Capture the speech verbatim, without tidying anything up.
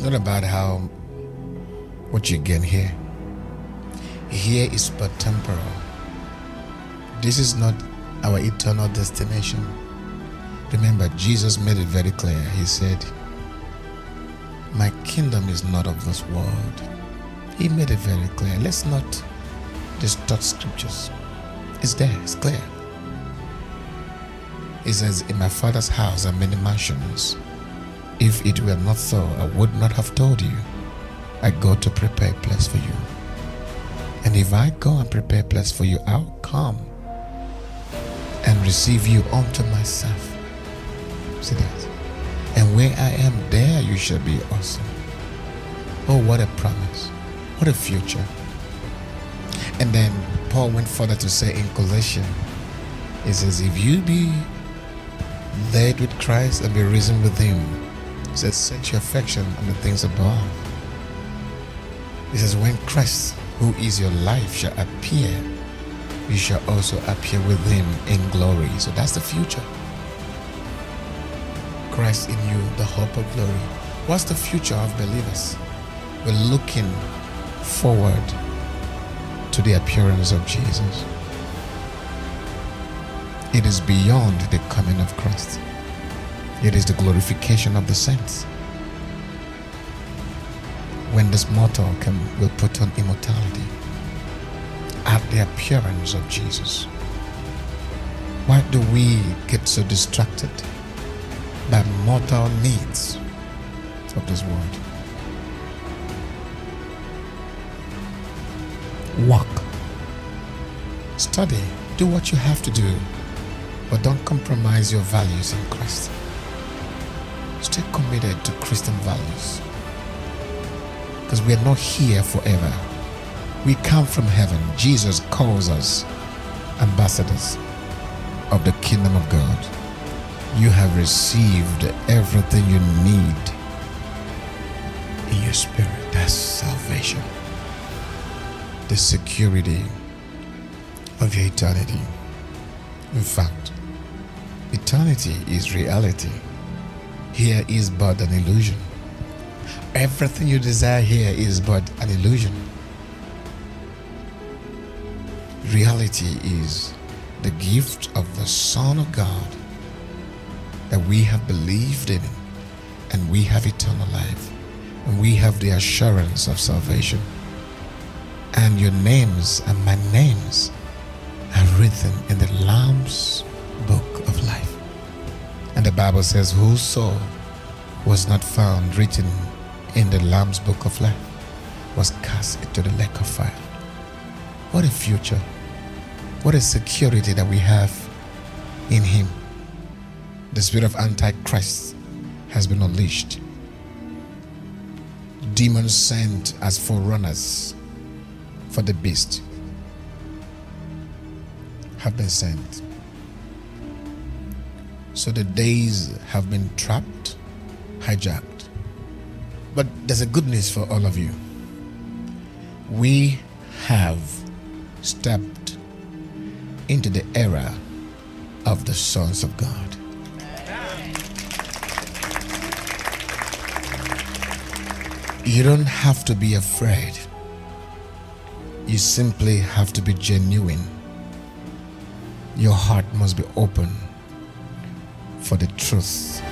It's not about how what you gain here. Here is but temporal. This is not our eternal destination. Remember, Jesus made it very clear. He said, my kingdom is not of this world. He made it very clear. Let's not distort scriptures. It's there. It's clear. It says, in my Father's house are many mansions. If it were not so, I would not have told you. I go to prepare a place for you. And if I go and prepare a place for you, I'll come and receive you unto myself. See that? And where I am, there you shall be also. Oh, what a promise. What a future. And then Paul went further to say in Colossians, he says, if you be dead with Christ and be risen with him, he says, set your affection on the things above. He says, when Christ, who is your life, shall appear, you shall also appear with him in glory. So that's the future. Christ in you, the hope of glory. What's the future of believers? We're looking forward to the appearance of Jesus. It is beyond the coming of Christ. It is the glorification of the saints. When this mortal can, will put on immortality at the appearance of Jesus. Why do we get so distracted by mortal needs of this world? Walk, study, do what you have to do, but don't compromise your values in Christ. Stay committed to Christian values, because we are not here forever. We come from heaven. Jesus calls us ambassadors of the kingdom of God. You have received everything you need in your spirit. That's salvation. The security of your eternity. In fact, eternity is reality. Here is but an illusion. Everything you desire here is but an illusion. Reality is the gift of the Son of God, that we have believed in, and we have eternal life, and we have the assurance of salvation. And your names and my names are written in the Lamb's book of life. And the Bible says, whoso was not found written in the Lamb's book of life was cast into the lake of fire. What a future. What a security that we have in him. The spirit of Antichrist has been unleashed. Demons sent as forerunners for the beast have been sent. So the days have been trapped, hijacked. But there's a good news for all of you. We have stepped into the era of the sons of God. You don't have to be afraid. You simply have to be genuine. Your heart must be open for the truth.